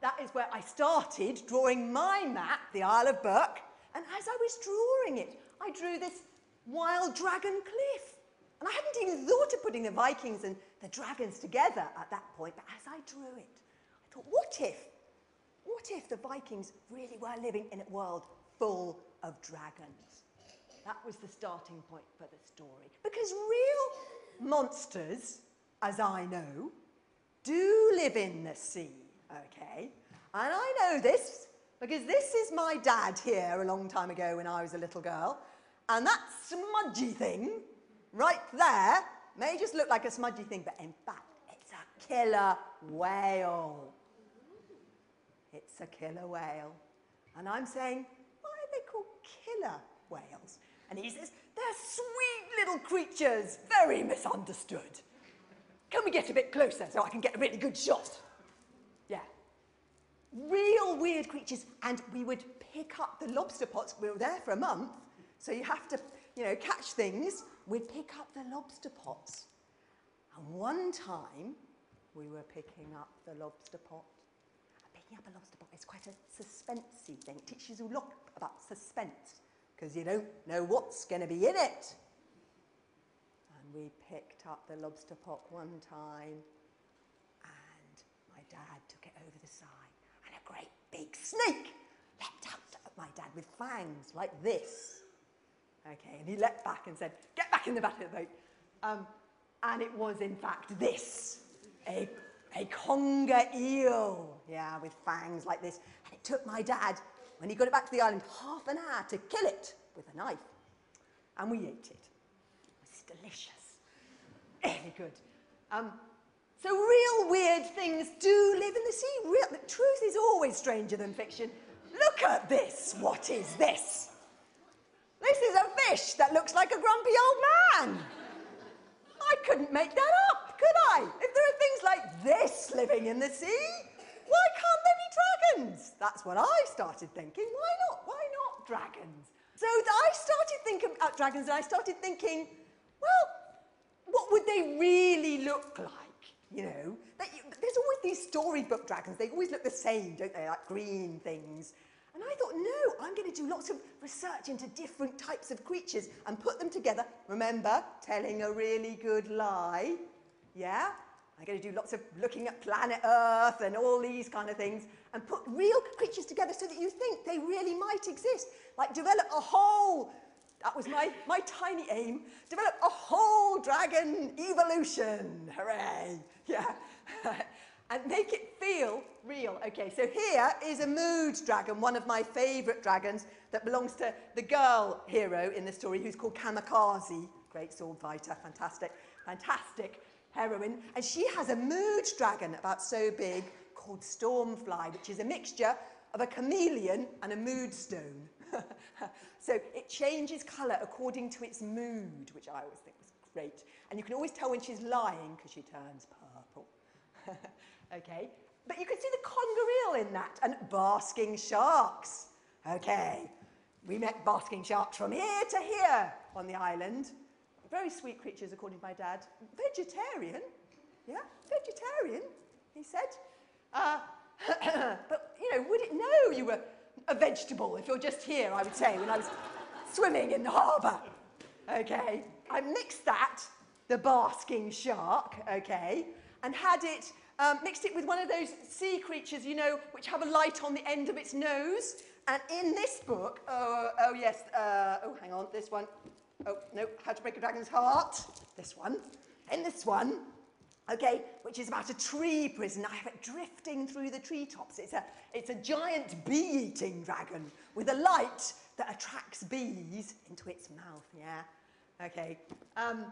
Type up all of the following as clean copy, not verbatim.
That is where I started drawing my map, the Isle of Berk, and as I was drawing it, I drew this wild dragon cliff. And I hadn't even thought of putting the Vikings and the dragons together at that point, but as I drew it, I thought, what if the Vikings really were living in a world full of dragons? That was the starting point for the story. Because real monsters, as I know, do live in the sea, okay? And I know this because this is my dad here a long time ago when I was a little girl. And that smudgy thing right there may just look like a smudgy thing, but in fact, it's a killer whale. It's a killer whale. And I'm saying, why are they called killer whales? And he says, they're sweet little creatures, very misunderstood. Can we get a bit closer so I can get a really good shot? Yeah. Real weird creatures, and we would pick up the lobster pots. We were there for a month, so you have to, you know, catch things. We'd pick up the lobster pots. And one time, we were picking up the lobster pot. Picking up a lobster pot is quite a suspensey thing. It teaches you a lot about suspense, because you don't know what's going to be in it. We picked up the lobster pot one time, and my dad took it over the side, and a great big snake leapt out at my dad with fangs like this. Okay, and he leapt back and said, "Get back in the back of the boat." And it was in fact this, a conger eel, yeah, with fangs like this. And it took my dad, when he got it back to the island, half an hour to kill it with a knife, and we ate it. Delicious. Really good. So real weird things do live in the sea. The truth is always stranger than fiction. Look at this. What is this? This is a fish that looks like a grumpy old man. I couldn't make that up, could I? If there are things like this living in the sea, why can't there be dragons? That's what I started thinking. Why not? Why not dragons? So I started thinking about dragons, and I started thinking, well, what would they really look like, you know? There's always these storybook dragons. They always look the same, don't they, like green things. And I thought, no, I'm going to do lots of research into different types of creatures and put them together. Remember, telling a really good lie, yeah? I'm going to do lots of looking at planet Earth and all these kind of things and put real creatures together so that you think they really might exist. Like develop a whole... That was my tiny aim. Develop a whole dragon evolution. Hooray. Yeah. And make it feel real. Okay, so here is a mood dragon, one of my favourite dragons that belongs to the girl hero in the story who's called Kamikaze. Great sword fighter. Fantastic. Fantastic heroine. And she has a mood dragon about so big called Stormfly, which is a mixture of a chameleon and a mood stone. So it changes colour according to its mood, which I always think was great. And you can always tell when she's lying because she turns purple. Okay, but you can see the conger eel in that, and basking sharks. Okay, we met basking sharks from here to here on the island. Very sweet creatures, according to my dad. Vegetarian, yeah, vegetarian, he said. But, you know, would it know you were a vegetable if you're just here, I would say, when I was swimming in the harbour. Okay, I mixed that, the basking shark, okay, and had it, mixed it with one of those sea creatures, you know, which have a light on the end of its nose. And in this book, hang on, this one. Oh, no, How to Break a Dragon's Heart, this one, and this one. Okay, which is about a tree prison. I have it drifting through the treetops. It's a giant bee-eating dragon with a light that attracts bees into its mouth, yeah? Okay, and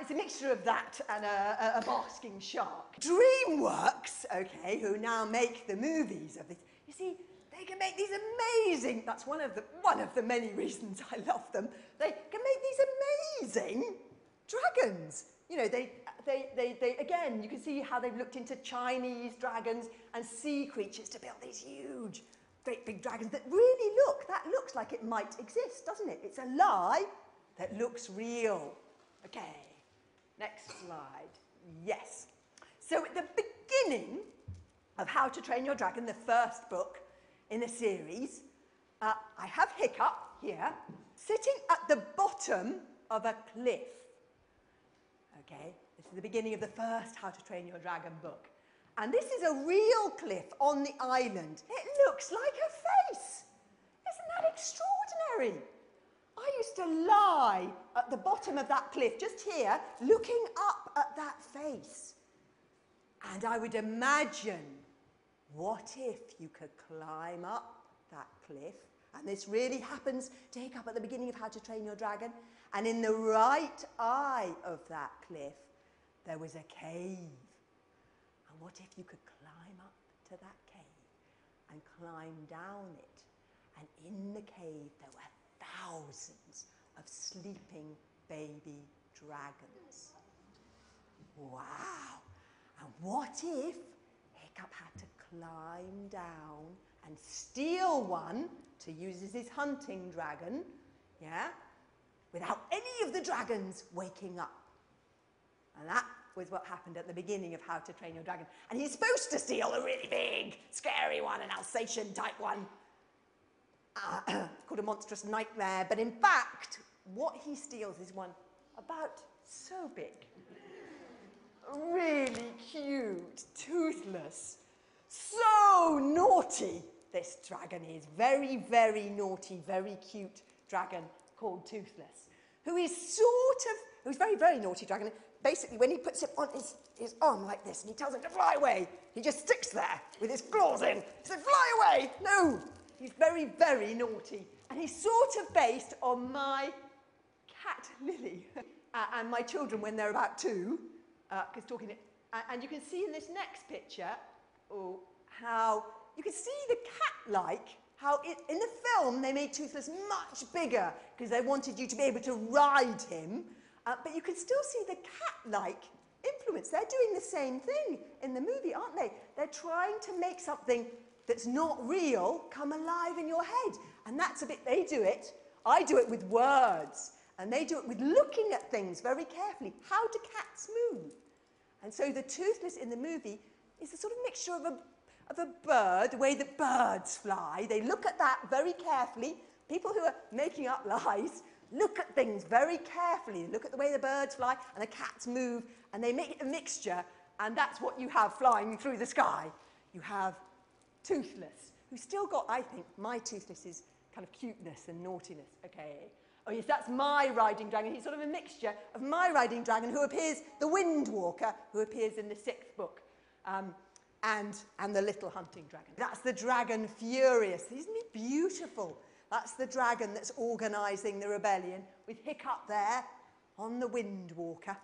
it's a mixture of that and a basking shark. DreamWorks, okay, who now make the movies of this. You see, they can make these amazing, that's one of the many reasons I love them. They can make these amazing dragons. You know, they again, you can see how they've looked into Chinese dragons and sea creatures to build these huge, great big dragons that really looks like it might exist, doesn't it? It's a lie that looks real. Okay, next slide. Yes. So at the beginning of How to Train Your Dragon, the first book in the series, I have Hiccup here, sitting at the bottom of a cliff. Okay, this is the beginning of the first How to Train Your Dragon book. And this is a real cliff on the island. It looks like her face. Isn't that extraordinary? I used to lie at the bottom of that cliff, just here, looking up at that face. And I would imagine, what if you could climb up that cliff? And this really happens to Hiccup at the beginning of How to Train Your Dragon. And in the right eye of that cliff, there was a cave. And what if you could climb up to that cave and climb down it? And in the cave, there were thousands of sleeping baby dragons. Wow! And what if Hiccup had to climb down and steal one to use as his hunting dragon, yeah, without any of the dragons waking up? And that was what happened at the beginning of How to Train Your Dragon. And he's supposed to steal a really big, scary one, an Alsatian type one. It's called a monstrous nightmare, but in fact, what he steals is one about so big, really cute, toothless, so naughty. This dragon is very, very naughty, very cute dragon called Toothless, who is who's very, very naughty dragon. Basically, when he puts it on his arm like this and he tells him to fly away, he just sticks there with his claws in. He said, fly away, no. He's very, very naughty, and he's sort of based on my cat Lily and my children when they're about two, because talking. And you can see in this next picture, oh, how you can see the cat-like. How in the film they made Toothless much bigger because they wanted you to be able to ride him, but you can still see the cat-like influence. They're doing the same thing in the movie, aren't they? They're trying to make something that's not real come alive in your head. And that's a bit, they do it. I do it with words. And they do it with looking at things very carefully. How do cats move? And so the Toothless in the movie is a sort of mixture of a bird, the way that birds fly. They look at that very carefully. People who are making up lies look at things very carefully. They look at the way the birds fly and the cats move, and they make it a mixture, and that's what you have flying through the sky. You have Toothless, who's still got, I think, my Toothless's kind of cuteness and naughtiness. Okay. Oh, yes, that's my riding dragon. He's sort of a mixture of my riding dragon, who appears, the Wind Walker, who appears in the 6th book, and the little hunting dragon. That's the dragon Furious. Isn't he beautiful? That's the dragon that's organising the rebellion, with Hiccup there on the Wind Walker.